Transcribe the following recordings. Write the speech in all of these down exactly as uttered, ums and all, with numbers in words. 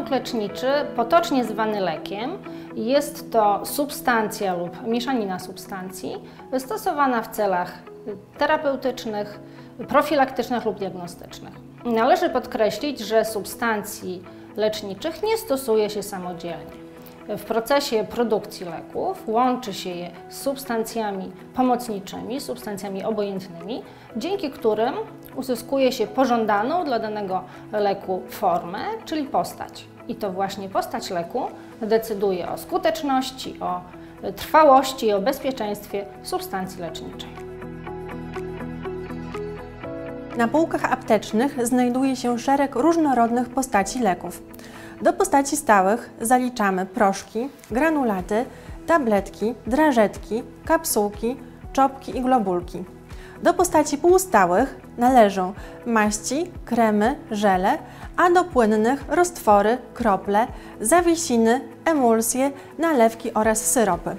Produkt leczniczy, potocznie zwany lekiem, jest to substancja lub mieszanina substancji stosowana w celach terapeutycznych, profilaktycznych lub diagnostycznych. Należy podkreślić, że substancji leczniczych nie stosuje się samodzielnie. W procesie produkcji leków łączy się je z substancjami pomocniczymi, substancjami obojętnymi, dzięki którym uzyskuje się pożądaną dla danego leku formę, czyli postać. I to właśnie postać leku decyduje o skuteczności, o trwałości i o bezpieczeństwie substancji leczniczej. Na półkach aptecznych znajduje się szereg różnorodnych postaci leków. Do postaci stałych zaliczamy proszki, granulaty, tabletki, drażetki, kapsułki, czopki i globulki. Do postaci półstałych należą maści, kremy, żele, a do płynnych roztwory, krople, zawiesiny, emulsje, nalewki oraz syropy.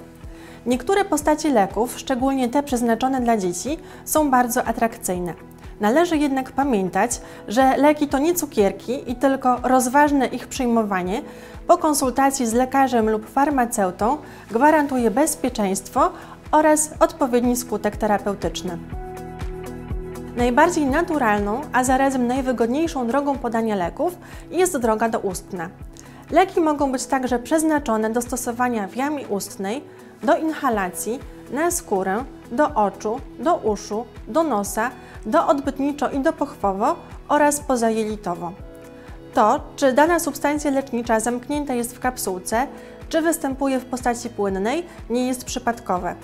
Niektóre postaci leków, szczególnie te przeznaczone dla dzieci, są bardzo atrakcyjne. Należy jednak pamiętać, że leki to nie cukierki i tylko rozważne ich przyjmowanie po konsultacji z lekarzem lub farmaceutą gwarantuje bezpieczeństwo oraz odpowiedni skutek terapeutyczny. Najbardziej naturalną, a zarazem najwygodniejszą drogą podania leków jest droga doustna. Leki mogą być także przeznaczone do stosowania w jamie ustnej, do inhalacji, na skórę, do oczu, do uszu, do nosa, do odbytniczo i dopochwowo oraz pozajelitowo. To, czy dana substancja lecznicza zamknięta jest w kapsułce, czy występuje w postaci płynnej, nie jest przypadkowe.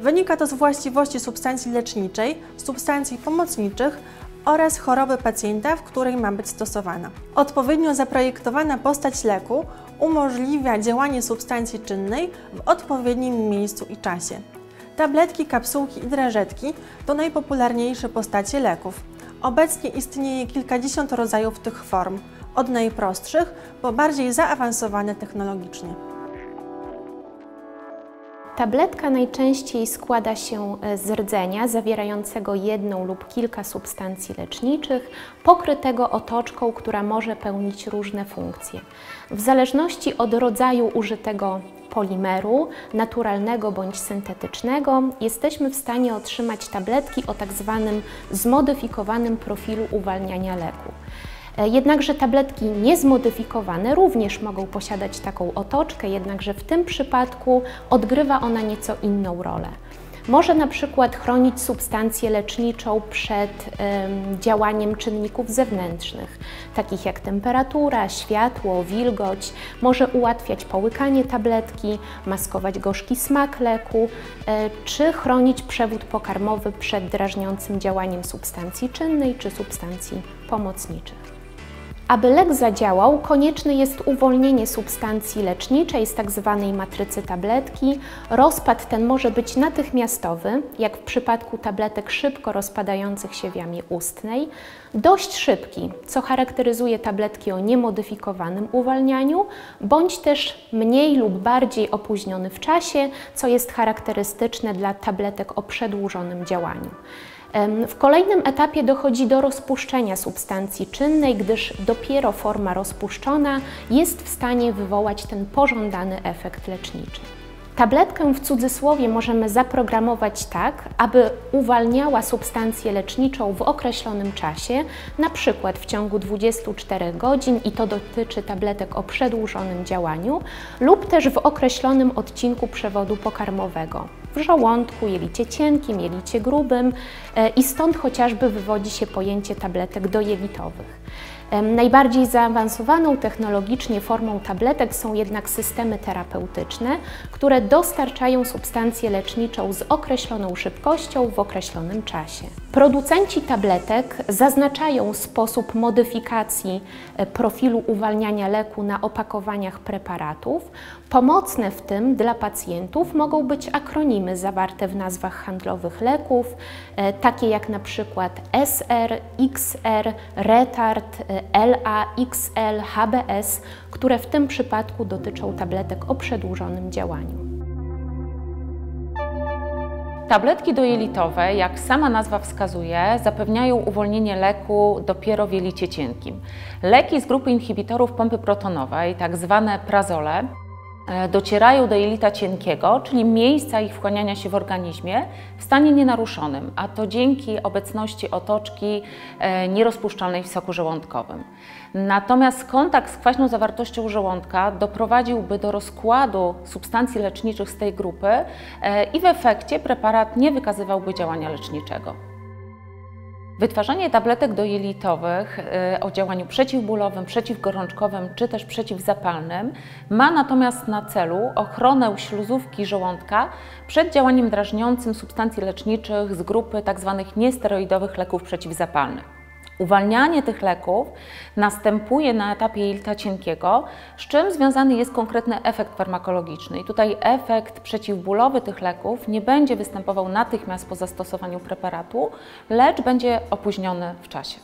Wynika to z właściwości substancji leczniczej, substancji pomocniczych oraz choroby pacjenta, w której ma być stosowana. Odpowiednio zaprojektowana postać leku umożliwia działanie substancji czynnej w odpowiednim miejscu i czasie. Tabletki, kapsułki i drażetki to najpopularniejsze postacie leków. Obecnie istnieje kilkadziesiąt rodzajów tych form, od najprostszych po bardziej zaawansowane technologicznie. Tabletka najczęściej składa się z rdzenia zawierającego jedną lub kilka substancji leczniczych, pokrytego otoczką, która może pełnić różne funkcje. W zależności od rodzaju użytego polimeru, naturalnego bądź syntetycznego, jesteśmy w stanie otrzymać tabletki o tak zwanym zmodyfikowanym profilu uwalniania leku. Jednakże tabletki niezmodyfikowane również mogą posiadać taką otoczkę, jednakże w tym przypadku odgrywa ona nieco inną rolę. Może na przykład chronić substancję leczniczą przed ym, działaniem czynników zewnętrznych, takich jak temperatura, światło, wilgoć. Może ułatwiać połykanie tabletki, maskować gorzki smak leku, yy, czy chronić przewód pokarmowy przed drażniącym działaniem substancji czynnej czy substancji pomocniczych. Aby lek zadziałał, konieczne jest uwolnienie substancji leczniczej z tzw. matrycy tabletki. Rozpad ten może być natychmiastowy, jak w przypadku tabletek szybko rozpadających się w jamie ustnej, dość szybki, co charakteryzuje tabletki o niemodyfikowanym uwalnianiu, bądź też mniej lub bardziej opóźniony w czasie, co jest charakterystyczne dla tabletek o przedłużonym działaniu. W kolejnym etapie dochodzi do rozpuszczenia substancji czynnej, gdyż dopiero forma rozpuszczona jest w stanie wywołać ten pożądany efekt leczniczy. Tabletkę w cudzysłowie możemy zaprogramować tak, aby uwalniała substancję leczniczą w określonym czasie, na przykład w ciągu dwudziestu czterech godzin, i to dotyczy tabletek o przedłużonym działaniu, lub też w określonym odcinku przewodu pokarmowego, w żołądku, jelicie cienkim, jelicie grubym, i stąd chociażby wywodzi się pojęcie tabletek dojelitowych. Najbardziej zaawansowaną technologicznie formą tabletek są jednak systemy terapeutyczne, które dostarczają substancję leczniczą z określoną szybkością w określonym czasie. Producenci tabletek zaznaczają sposób modyfikacji profilu uwalniania leku na opakowaniach preparatów. Pomocne w tym dla pacjentów mogą być akronimy zawarte w nazwach handlowych leków, takie jak na przykład S R, X R, retard, L A, X L, H B S, które w tym przypadku dotyczą tabletek o przedłużonym działaniu. Tabletki dojelitowe, jak sama nazwa wskazuje, zapewniają uwolnienie leku dopiero w jelicie cienkim. Leki z grupy inhibitorów pompy protonowej, tak zwane prazole, docierają do jelita cienkiego, czyli miejsca ich wchłaniania się w organizmie w stanie nienaruszonym, a to dzięki obecności otoczki nierozpuszczalnej w soku żołądkowym. Natomiast kontakt z kwaśną zawartością żołądka doprowadziłby do rozkładu substancji leczniczych z tej grupy i w efekcie preparat nie wykazywałby działania leczniczego. Wytwarzanie tabletek dojelitowych o działaniu przeciwbólowym, przeciwgorączkowym czy też przeciwzapalnym ma natomiast na celu ochronę śluzówki żołądka przed działaniem drażniącym substancji leczniczych z grupy tzw. niesteroidowych leków przeciwzapalnych. Uwalnianie tych leków następuje na etapie jelita cienkiego, z czym związany jest konkretny efekt farmakologiczny. I tutaj efekt przeciwbólowy tych leków nie będzie występował natychmiast po zastosowaniu preparatu, lecz będzie opóźniony w czasie.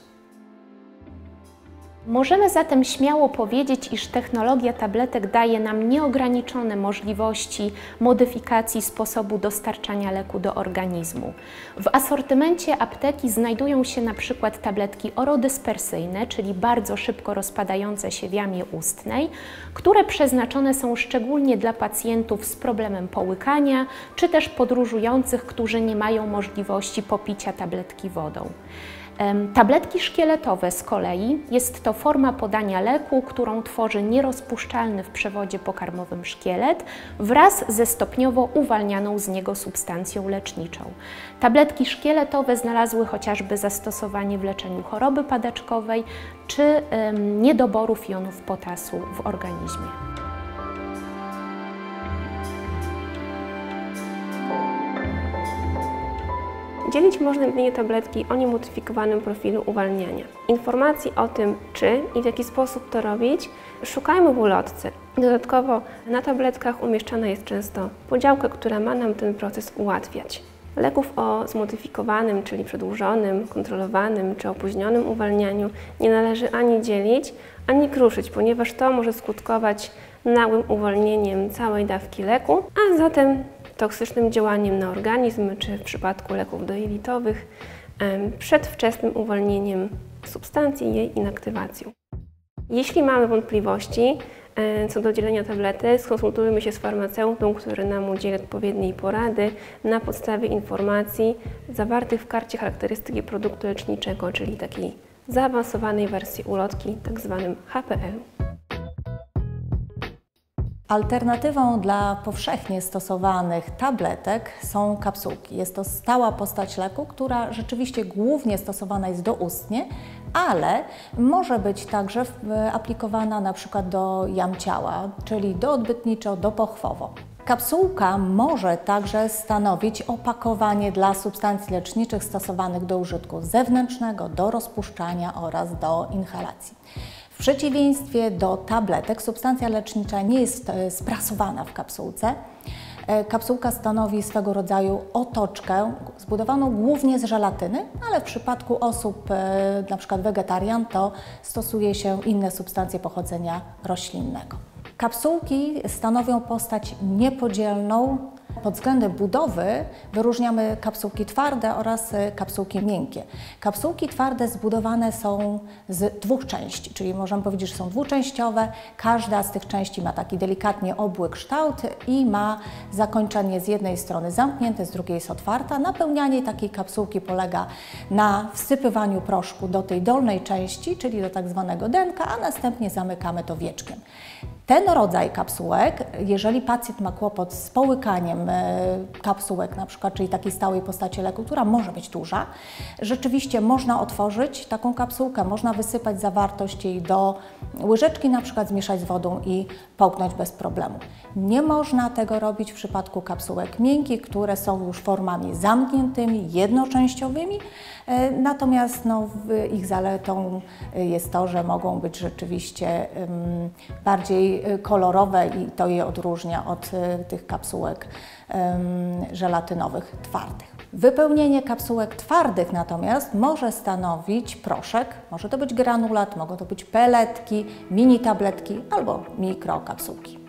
Możemy zatem śmiało powiedzieć, iż technologia tabletek daje nam nieograniczone możliwości modyfikacji sposobu dostarczania leku do organizmu. W asortymencie apteki znajdują się na przykład tabletki orodyspersyjne, czyli bardzo szybko rozpadające się w jamie ustnej, które przeznaczone są szczególnie dla pacjentów z problemem połykania, czy też podróżujących, którzy nie mają możliwości popicia tabletki wodą. Tabletki szkieletowe z kolei jest to forma podania leku, którą tworzy nierozpuszczalny w przewodzie pokarmowym szkielet wraz ze stopniowo uwalnianą z niego substancją leczniczą. Tabletki szkieletowe znalazły chociażby zastosowanie w leczeniu choroby padaczkowej czy niedoborów jonów potasu w organizmie. Dzielić można jedynie tabletki o niemodyfikowanym profilu uwalniania. Informacji o tym, czy i w jaki sposób to robić, szukajmy w ulotce. Dodatkowo na tabletkach umieszczana jest często podziałka, która ma nam ten proces ułatwiać. Leków o zmodyfikowanym, czyli przedłużonym, kontrolowanym czy opóźnionym uwalnianiu nie należy ani dzielić, ani kruszyć, ponieważ to może skutkować nagłym uwolnieniem całej dawki leku, a zatem toksycznym działaniem na organizm, czy w przypadku leków dojelitowych, przedwczesnym uwolnieniem substancji i jej inaktywacją. Jeśli mamy wątpliwości co do dzielenia tabletek, skonsultujmy się z farmaceutą, który nam udzieli odpowiedniej porady na podstawie informacji zawartych w karcie charakterystyki produktu leczniczego, czyli takiej zaawansowanej wersji ulotki, tzw. H P L. Alternatywą dla powszechnie stosowanych tabletek są kapsułki. Jest to stała postać leku, która rzeczywiście głównie stosowana jest doustnie, ale może być także aplikowana np. do jam ciała, czyli doodbytniczo, dopochwowo. Kapsułka może także stanowić opakowanie dla substancji leczniczych stosowanych do użytku zewnętrznego, do rozpuszczania oraz do inhalacji. W przeciwieństwie do tabletek substancja lecznicza nie jest sprasowana w kapsułce. Kapsułka stanowi swego rodzaju otoczkę zbudowaną głównie z żelatyny, ale w przypadku osób np. wegetarian to stosuje się inne substancje pochodzenia roślinnego. Kapsułki stanowią postać niepodzielną. Pod względem budowy wyróżniamy kapsułki twarde oraz kapsułki miękkie. Kapsułki twarde zbudowane są z dwóch części, czyli możemy powiedzieć, że są dwuczęściowe. Każda z tych części ma taki delikatnie obły kształt i ma zakończenie z jednej strony zamknięte, z drugiej jest otwarta. Napełnianie takiej kapsułki polega na wsypywaniu proszku do tej dolnej części, czyli do tak zwanego denka, a następnie zamykamy to wieczkiem. Ten rodzaj kapsułek, jeżeli pacjent ma kłopot z połykaniem kapsułek, na przykład, czyli takiej stałej postaci leku, która może być duża, rzeczywiście można otworzyć taką kapsułkę, można wysypać zawartość jej do łyżeczki, na przykład zmieszać z wodą i połknąć bez problemu. Nie można tego robić w przypadku kapsułek miękkich, które są już formami zamkniętymi, jednoczęściowymi, natomiast no, ich zaletą jest to, że mogą być rzeczywiście um, bardziej kolorowe i to je odróżnia od tych kapsułek żelatynowych twardych. Wypełnienie kapsułek twardych natomiast może stanowić proszek, może to być granulat, mogą to być peletki, mini tabletki albo mikrokapsułki.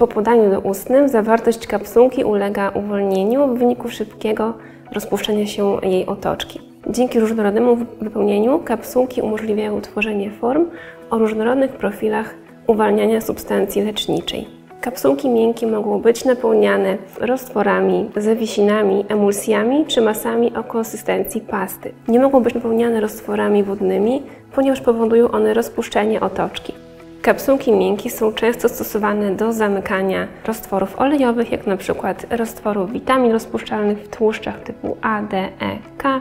Po podaniu do ustnym zawartość kapsułki ulega uwolnieniu w wyniku szybkiego rozpuszczenia się jej otoczki. Dzięki różnorodnemu wypełnieniu kapsułki umożliwiają tworzenie form o różnorodnych profilach uwalniania substancji leczniczej. Kapsułki miękkie mogą być napełniane roztworami, zawiesinami, emulsjami czy masami o konsystencji pasty. Nie mogą być napełniane roztworami wodnymi, ponieważ powodują one rozpuszczenie otoczki. Kapsułki miękkie są często stosowane do zamykania roztworów olejowych, jak np. roztworów witamin rozpuszczalnych w tłuszczach typu A, D, E, K,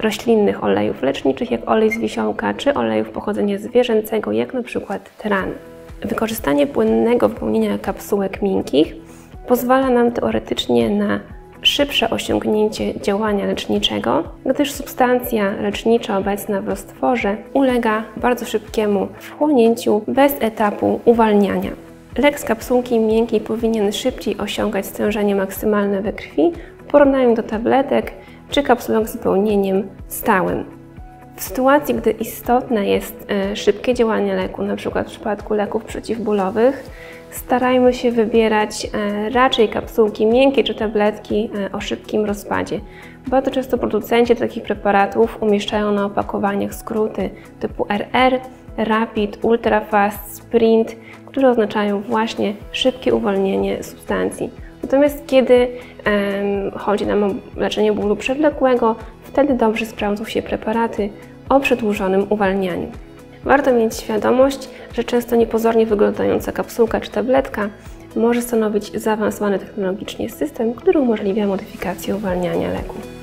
roślinnych olejów leczniczych, jak olej z wisiołka, czy olejów pochodzenia zwierzęcego, jak np. tran. Wykorzystanie płynnego wypełnienia kapsułek miękkich pozwala nam teoretycznie na szybsze osiągnięcie działania leczniczego, gdyż substancja lecznicza obecna w roztworze ulega bardzo szybkiemu wchłonięciu bez etapu uwalniania. Lek z kapsułki miękkiej powinien szybciej osiągać stężenie maksymalne we krwi w porównaniu do tabletek czy kapsułek z wypełnieniem stałym. W sytuacji, gdy istotne jest szybkie działanie leku, np. w przypadku leków przeciwbólowych, starajmy się wybierać raczej kapsułki miękkie czy tabletki o szybkim rozpadzie. Bardzo często producenci takich preparatów umieszczają na opakowaniach skróty typu R R, Rapid, Ultrafast, Sprint, które oznaczają właśnie szybkie uwolnienie substancji. Natomiast kiedy chodzi nam o leczenie bólu przewlekłego, wtedy dobrze sprawdzą się preparaty o przedłużonym uwalnianiu. Warto mieć świadomość, że często niepozornie wyglądająca kapsułka czy tabletka może stanowić zaawansowany technologicznie system, który umożliwia modyfikację uwalniania leku.